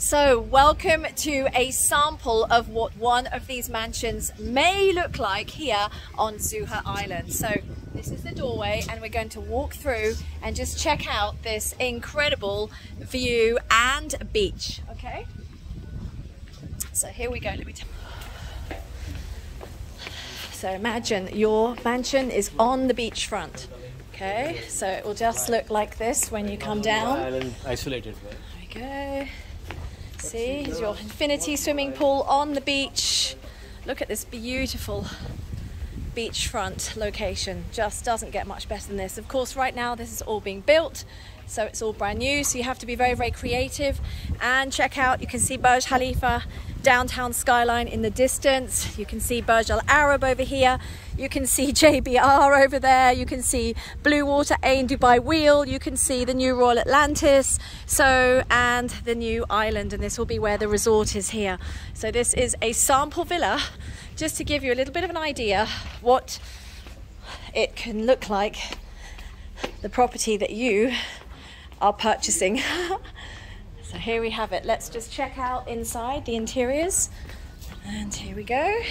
So welcome to a sample of what one of these mansions may look like here on Zuha Island. So this is the doorway and we're going to walk through and just check out this incredible view and beach, okay? So here we go, let me tell you. So imagine your mansion is on the beachfront, okay? So it will just look like this when you come down. Island isolated. There we go. See, here's your infinity swimming pool on the beach. Look at this beautiful beachfront location. Just doesn't get much better than this. Of course, right now this is all being built, so it's all brand new, so you have to be very, very creative. And check out, you can see Burj Khalifa, downtown skyline in the distance. You can see Burj Al Arab over here. You can see JBR over there. You can see Blue Water Ain Dubai Wheel. You can see the new Royal Atlantis. So, and the new island, and this will be where the resort is here. So this is a sample villa, just to give you a little bit of an idea what it can look like, the property that you are purchasing. So here we have it. Let's just check out inside the interiors, and here we go.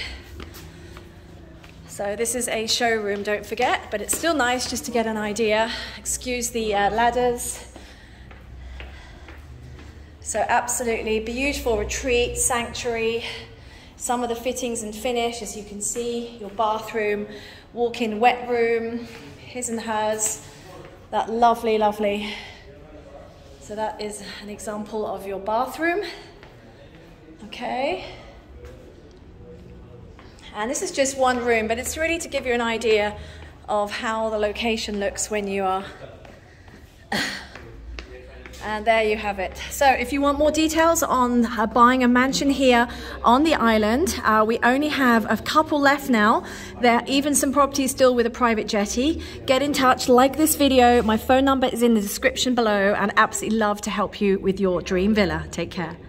So this is a showroom, don't forget, but it's still nice just to get an idea. Excuse the ladders. So absolutely beautiful retreat, sanctuary. Some of the fittings and finish, as you can see, your bathroom, walk-in wet room, his and hers, that lovely, lovely. So that is an example of your bathroom, okay? And this is just one room, but it's really to give you an idea of how the location looks when you are. And there you have it. So if you want more details on buying a mansion here on the island, we only have a couple left now. There are even some properties still with a private jetty. Get in touch, like this video. My phone number is in the description below, and absolutely love to help you with your dream villa. Take care.